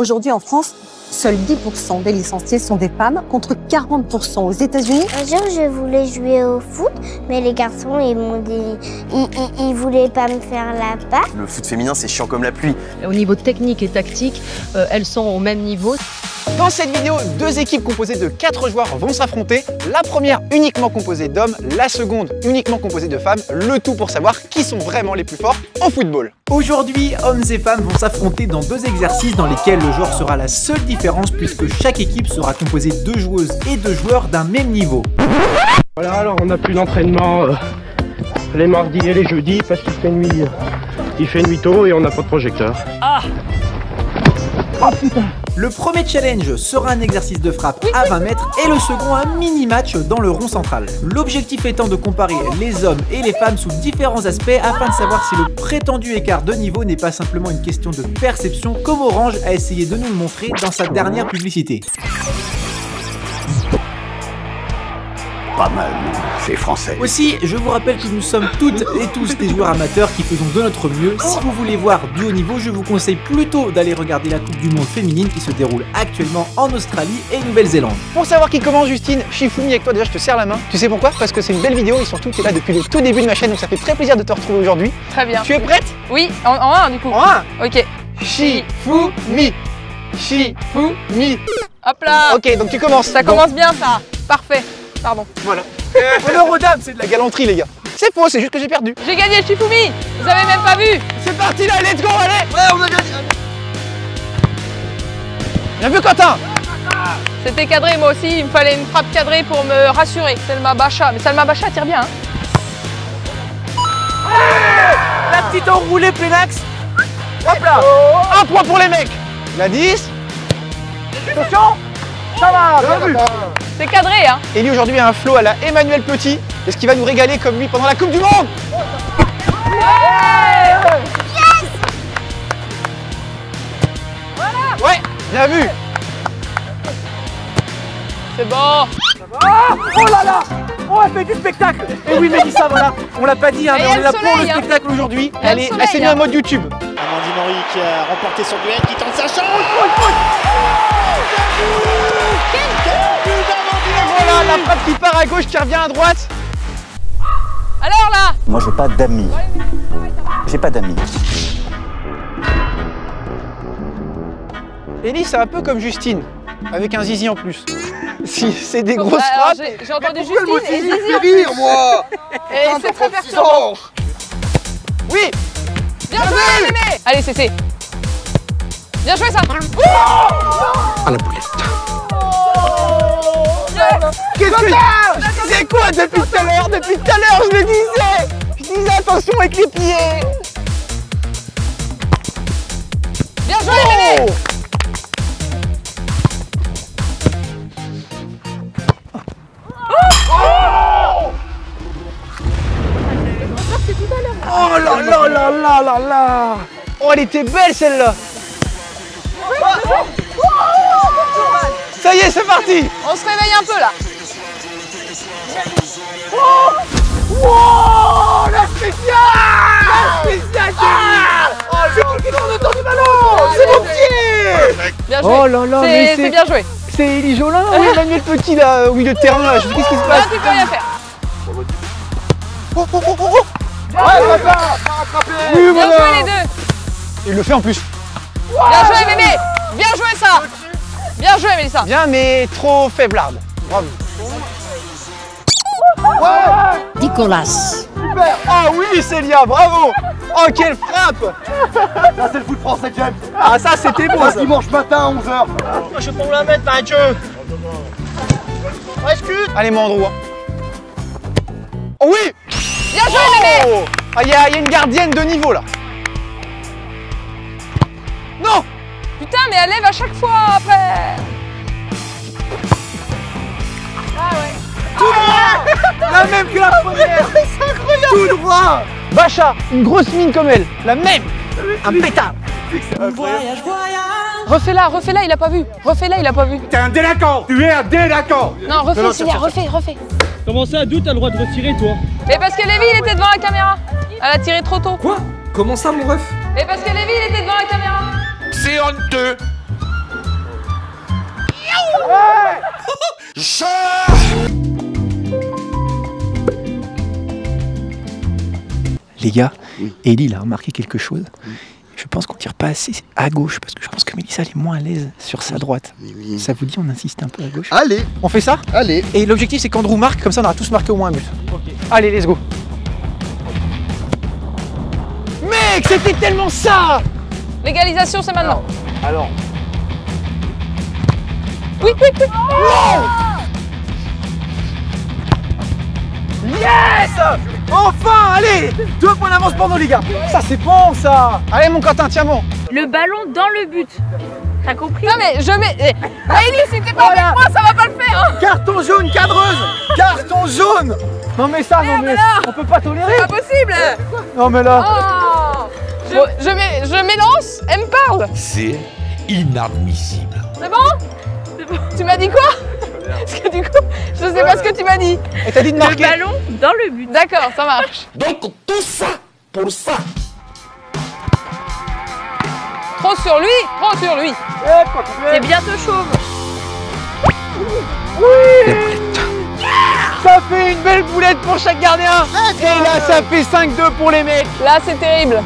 Aujourd'hui, en France, seuls 10% des licenciés sont des femmes, contre 40% aux États-Unis. Un jour, je voulais jouer au foot, mais les garçons, ils m'ont dit... Ils voulaient pas me faire la part. Le foot féminin, c'est chiant comme la pluie. Au niveau technique et tactique, elles sont au même niveau. Dans cette vidéo, deux équipes composées de 4 joueurs vont s'affronter. La première uniquement composée d'hommes, la seconde uniquement composée de femmes. Le tout pour savoir qui sont vraiment les plus forts au football. Aujourd'hui, hommes et femmes vont s'affronter dans deux exercices dans lesquels le genre sera la seule différence puisque chaque équipe sera composée de joueuses et de joueurs d'un même niveau. Voilà, alors on n'a plus d'entraînement les mardis et les jeudis parce qu'il fait nuit, tôt et on n'a pas de projecteur. Ah! Oh putain! Le premier challenge sera un exercice de frappe à 20 mètres et le second un mini-match dans le rond central. L'objectif étant de comparer les hommes et les femmes sous différents aspects afin de savoir si le prétendu écart de niveau n'est pas simplement une question de perception comme Orange a essayé de nous le montrer dans sa dernière publicité. Pas mal, c'est français. Aussi, je vous rappelle que nous sommes toutes et tous des joueurs amateurs qui faisons de notre mieux. Si vous voulez voir du haut niveau, je vous conseille plutôt d'aller regarder la Coupe du Monde féminine qui se déroule actuellement en Australie et Nouvelle-Zélande. Pour savoir qui commence, Justine, je suis foumi avec toi, déjà je te serre la main. Tu sais pourquoi? Parce que c'est une belle vidéo et surtout tu es là depuis le tout début de ma chaîne, donc ça fait très plaisir de te retrouver aujourd'hui. Très bien. Tu es prête? Oui, en un du coup. En un? Ok. Shifumi. Shifumi. Hop là. Ok, donc tu commences. Ça commence bien ça. Parfait. Pardon. Voilà. Honneur aux dames, c'est de la galanterie, les gars. C'est faux, c'est juste que j'ai perdu. J'ai gagné, Shifumi. Vous avez même pas vu. C'est parti, là, let's go, allez. Ouais, on a gagné. Bien vu, Quentin. C'était cadré, moi aussi. Il me fallait une frappe cadrée pour me rassurer. Salma Bacha. Mais Salma Bacha tire bien, hein. Ouais, la petite enroulée, plein axe. Hop là. Un point pour les mecs. La 10. Attention. Ça va, bien vu. C'est cadré, hein. Ellie aujourd'hui a un flow à la Emmanuel Petit. Est-ce qu'il va nous régaler comme lui pendant la Coupe du Monde? Ouais. Yes. Voilà. Ouais, bien vu. C'est bon. Ah, oh là là. On a fait du spectacle. Et oui, Mélissa, voilà. On l'a pas dit, hein, mais on est là pour le spectacle aujourd'hui. Elle s'est mise en mode YouTube. Amandine Henry qui a remporté son duel, qui tente sa chance. Voilà, la frappe qui part à gauche, qui revient à droite. Alors là, moi j'ai pas d'amis. J'ai pas d'amis. Ellie, c'est un peu comme Justine, avec un zizi en plus. Si c'est des grosses frappes. J'ai entendu Justine et zizi en plus. Moi. Et c'est très perturbant. Oui. Bien joué, Némé. Allez, c'est. Bien joué, ça. À la boulette. Qu'est-ce que c'est quoi depuis tout à l'heure? Depuis tout à l'heure, je le disais. Je disais attention avec les pieds. Bien joué, René. Oh là là là là là là. Oh, elle était belle celle-là. Ça y est, c'est parti. On se réveille un peu là. Oh, wow, la spéciale. La spéciale. Oh, c'est moi qui donne le temps du ballon. C'est mon pied. Bien joué. Oh là là, mais c'est bien joué. C'est Elie Jolin ou Emmanuel Petit là au milieu de terrain là. Je sais qu'est-ce qui se passe. Là, tu peux rien faire. Oh oh oh oh. Ouais, papa. Oui, voilà. Bien joué les deux. Il le fait en plus. Bien joué, bébé. Bien joué ça. Bien joué, Mélissa. Bien, mais trop faiblarde. Bravo. Ouais. Nicolas. Super. Ah oui, Célia, bravo. Oh, quelle frappe. Ça, c'est le foot français, James. Ah, ça, c'était beau. Ça. Dimanche matin, 11h. Moi, je peux me la mettre, Mathieu. Excuse. Allez, Mandrou. Oh oui. Bien joué, bébé. Ah, il y a une gardienne de niveau, là. Non. Putain, mais elle lève à chaque fois après. Ah ouais. Tout droit. La même que la première. C'est incroyable. Tout droit. Bacha, une grosse mine comme elle. La même. Un pétard. Voyage, voyage. Refais-la, refais-la, il a pas vu. Refais-la, il a pas vu. T'es un délinquant. Tu es un délinquant. Non, refais, Silvia, refais. Comment ça, d'où t'as le droit de retirer, toi? Mais parce que Lévy, il était devant la caméra. Elle a tiré trop tôt. Quoi? Comment ça, mon ref? Mais parce que Lévy, il était devant la caméra. C'est honteux. Les gars, oui. Ellie, il a remarqué quelque chose. Oui. Je pense qu'on tire pas assez à gauche, parce que je pense que Mélissa elle est moins à l'aise sur sa droite. Oui. Ça vous dit, on insiste un peu à gauche. Allez. On fait ça. Allez. Et l'objectif, c'est qu'Andrew marque, comme ça on aura tous marqué au moins un but. Okay. Allez, let's go. Mec, c'était tellement ça. L'égalisation, c'est maintenant. Alors. Oui. Wow. Yes. Enfin, allez. 2 points d'avance pour nous, les gars. Ça, c'est bon, ça. Allez, mon Quentin, tiens bon. Le ballon dans le but. T'as compris? Non, mais je mets... Ellie, si t'es pas voilà. Avec moi, ça va pas le faire hein. Carton jaune, cadreuse. Carton jaune. Non, mais ça, merde, non, mais là. On peut pas tolérer. C'est pas possible. Non, mais là... Oh. Je m'élance, elle me parle. C'est inadmissible. C'est bon? C'est bon. Tu m'as dit quoi? Parce que du coup, je sais pas ce que tu m'as dit. Et t'as dit de marquer. Le ballon dans le but. D'accord, ça marche. Donc tout ça pour ça. Trop sur lui, trop sur lui. C'est bientôt chauve. Oui. Ça fait une belle boulette pour chaque gardien. Et là, ça fait 5-2 pour les mecs. Là, c'est terrible.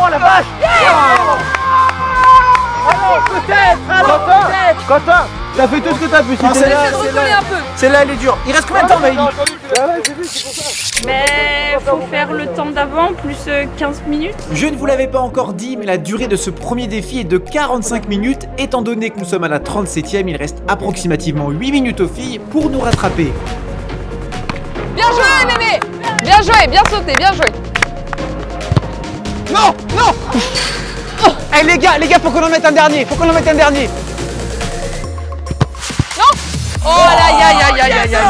Oh la vache! Alors peut-être! Alors peut-être! Quentin, t'as fait tout ce que t'as pu. Celle-là, elle est dure. Il reste combien de temps, Maïli? Mais faut faire le temps d'avant, plus 15 minutes. Je ne vous l'avais pas encore dit, mais la durée de ce premier défi est de 45 minutes. Étant donné que nous sommes à la 37ème, il reste approximativement 8 minutes aux filles pour nous rattraper. Bien joué, Némé! Bien joué, bien sauté, bien joué. Non, non. Eh hey, les gars, faut qu'on en mette un dernier, faut qu'on en mette un dernier. Non. Oh là, ya.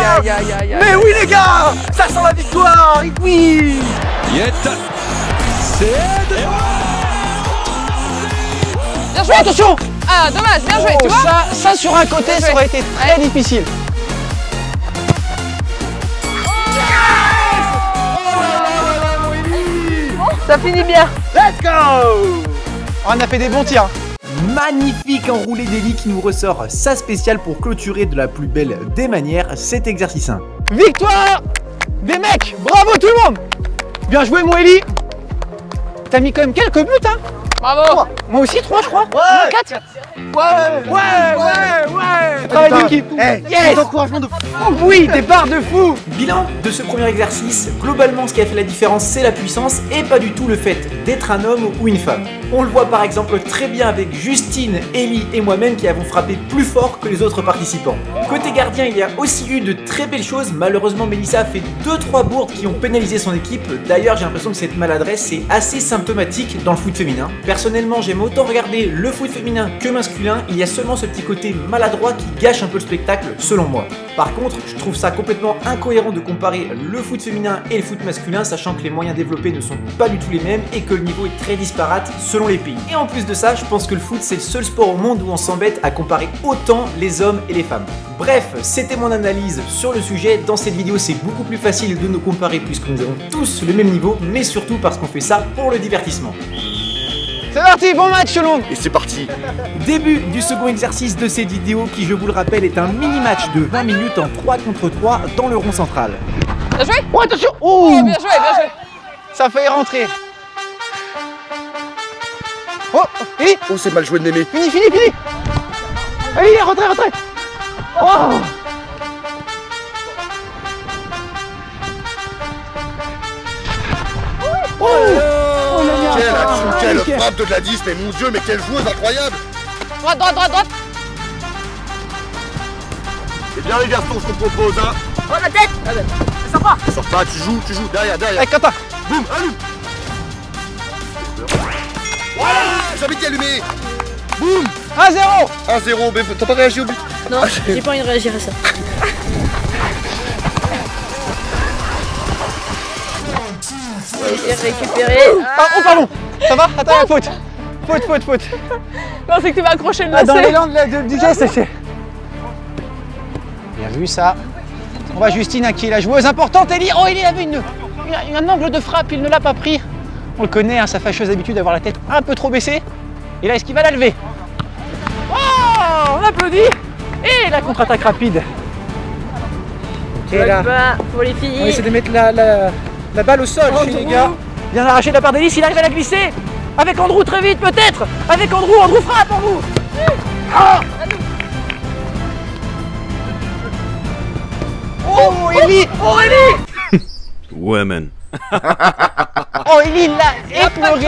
Mais oui les gars, ça sent la victoire, oui. Yet, c'est... Bien joué, attention. Ah, dommage, bien joué, tu vois ça sur un côté, ça aurait été très difficile. Ça finit bien. Let's go. On a fait des bons tirs. Magnifique enroulé d'Ellie qui nous ressort sa spéciale pour clôturer de la plus belle des manières cet exercice. Victoire des mecs. Bravo tout le monde. Bien joué mon Ellie. T'as mis quand même quelques buts hein. Bravo. Moi aussi 3 je crois. Ouais. 4. Ouais. Travail d'équipe. Yes. Encouragement de fou. Oui, départ de fou. Bilan de ce premier exercice, globalement ce qui a fait la différence c'est la puissance et pas du tout le fait d'être un homme ou une femme. On le voit par exemple très bien avec Justine, Ellie et moi-même qui avons frappé plus fort que les autres participants. Côté gardien, il y a aussi eu de très belles choses. Malheureusement, Mélissa a fait 2-3 bourdes qui ont pénalisé son équipe. D'ailleurs, j'ai l'impression que cette maladresse est assez symptomatique dans le foot féminin. Personnellement, j'aime autant regarder le foot féminin que masculin. Il y a seulement ce petit côté maladroit qui gâche un peu le spectacle, selon moi. Par contre, je trouve ça complètement incohérent de comparer le foot féminin et le foot masculin, sachant que les moyens développés ne sont pas du tout les mêmes et que le niveau est très disparate selon les pays. Et en plus de ça, je pense que le foot, c'est le seul sport au monde où on s'embête à comparer autant les hommes et les femmes. Bref, c'était mon analyse sur le sujet. Dans cette vidéo, c'est beaucoup plus facile de nous comparer puisque nous avons tous le même niveau, mais surtout parce qu'on fait ça pour le divertissement. C'est parti, bon match tout le monde. Et c'est parti. Début du second exercice de cette vidéo qui, je vous le rappelle, est un mini-match de 20 minutes en 3 contre 3 dans le rond central. Bien joué. Oh, attention. Oh, bien joué, bien joué. Ça a failli rentrer. Oh, Ellie. Oh, c'est mal joué de Némé. Fini. Allez, rentrez. Oh. Quelle action, quelle frappe de Gladys, mais mon dieu, mais quelle joueuse incroyable! Droite! C'est bien les garçons, je te propose, hein! Oh la tête! C'est sympa! C'est sympa, tu joues, derrière! Avec Quentin! Boum, allume! Voilà! J'ai envie d'y allumer! Boum! 1-0! 1-0, mais t'as pas réagi au but? Non, j'ai pas envie de réagir à ça. Récupéré. Oh pardon. Ça va? Attends, la faute. Faute. Non, c'est que tu m'as accroché le lacet. Dans l'élan du geste, c'est... Bien vu ça. On va Justine à qui est la joueuse importante. Ellie. Oh, Ellie avait un angle de frappe, il ne l'a pas pris. On le connaît, hein, sa fâcheuse habitude d'avoir la tête un peu trop baissée. Et là, est-ce qu'il va la lever? Oh, on applaudit. Et la contre-attaque rapide. Ok, là. Pour les filles. On essaie de mettre la balle au sol chez les gars. Bien arraché de la part d'Elise, il arrive à la glisser. Avec Andrew très vite peut-être. Avec Andrew frappe, Andrew. Ah oh, Ellie. Oh, Ellie. Women. Oh, Ellie l'a effleuré.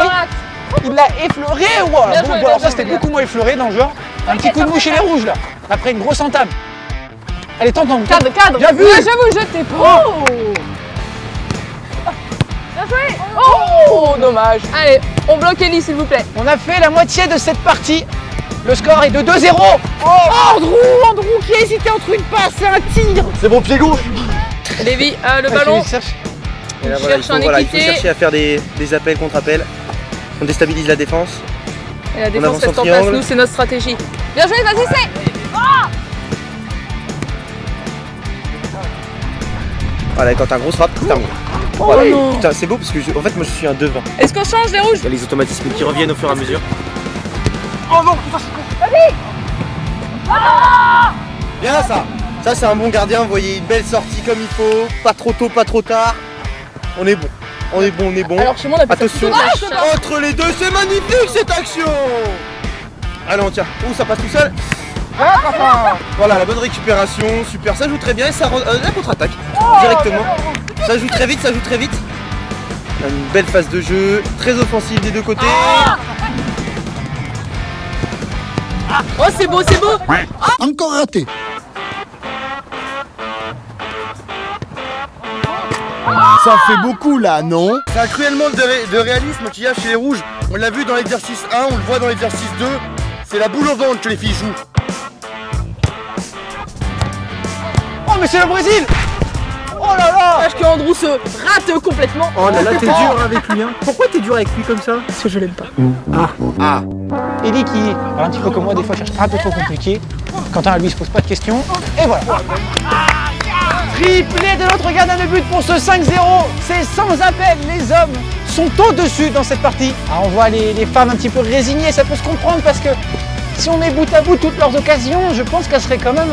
Il l'a effleuré, wow. Bon, bon, alors ça c'était beaucoup moins effleuré dans le genre. Un petit coup de mouche chez les rouges là. Après une grosse entame. Allez, tente. Cadre. Bien vu. J'avoue, je t'ai pas. Bien joué. Oh, dommage. Allez, on bloque Ellie s'il vous plaît. On a fait la moitié de cette partie. Le score est de 2-0. Oh, Andrew qui hésitait entre une passe et un tir. C'est bon, pied gauche. Lévy, le ballon. Et là, voilà, il faut chercher à faire des appels contre appels. On déstabilise la défense. Et la défense reste en place, nous, c'est notre stratégie. Bien joué, vas-y, c'est. Voilà, quand t'as un gros frappe, putain. Voilà, putain, c'est beau parce que en fait, moi je suis un devin. Est-ce qu'on change les rouges? Il y a les automatismes qui reviennent au fur et à mesure. Oh non, vas-y. Bien là, ça. Ça, c'est un bon gardien, vous voyez, une belle sortie comme il faut. Pas trop tôt, pas trop tard. On est bon. On est bon. Alors chez moi on a attention. Entre les deux, c'est magnifique cette action. Allez, on tient. Ouh, ça passe tout seul. Voilà, la bonne récupération, super. Ça joue très bien et ça la contre-attaque directement. Ça joue très vite, Une belle phase de jeu, très offensive des deux côtés. Oh, c'est beau, Oh. Encore raté. Ça fait beaucoup là, non? C'est un cruel manque de réalisme qu'il y a chez les rouges. On l'a vu dans l'exercice 1, on le voit dans l'exercice 2. C'est la boule au ventre que les filles jouent. Oh mais c'est le Brésil. Oh là là. Sache que Andrew se rate complètement. Oh là là, t'es dur avec lui hein. Pourquoi t'es dur avec lui comme ça? Parce que je l'aime pas. Ellie qui est un petit peu comme moi, des fois cherche un peu trop compliqué. Quentin lui se pose pas de questions. Et voilà. Triplé de l'autre gardien de but pour ce 5-0, c'est sans appel, les hommes sont au-dessus dans cette partie. Alors on voit les femmes un petit peu résignées, ça peut se comprendre parce que si on met bout à bout toutes leurs occasions, je pense qu'elles seraient quand même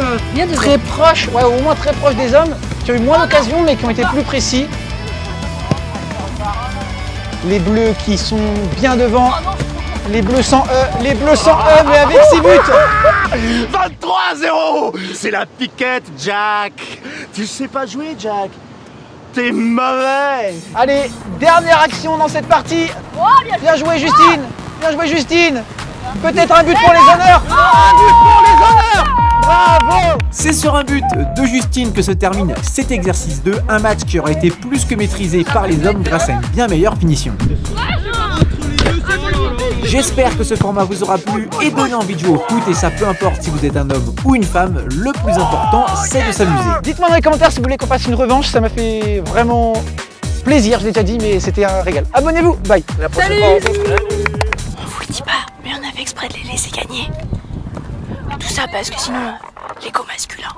très proches, ouais, au moins très proches des hommes, qui ont eu moins d'occasions mais qui ont été plus précis. Les bleus qui sont bien devant, les bleus sans E, mais avec 6 buts. 23-0, c'est la piquette, Jack. Tu sais pas jouer, Jack. T'es mauvais. Allez, dernière action dans cette partie. Bien joué, Justine. Peut-être un but pour les honneurs. Bravo. C'est sur un but de Justine que se termine cet exercice 2. Un match qui aurait été plus que maîtrisé par les hommes grâce à une bien meilleure finition. J'espère que ce format vous aura plu et donné envie de jouer au foot, et ça peu importe si vous êtes un homme ou une femme, le plus important c'est de s'amuser. Dites-moi dans les commentaires si vous voulez qu'on fasse une revanche, ça m'a fait vraiment plaisir, je l'ai déjà dit mais c'était un régal. Abonnez-vous, bye. Salut. On vous le dit pas, mais on a fait exprès de les laisser gagner. Tout ça parce que sinon, l'égo masculin.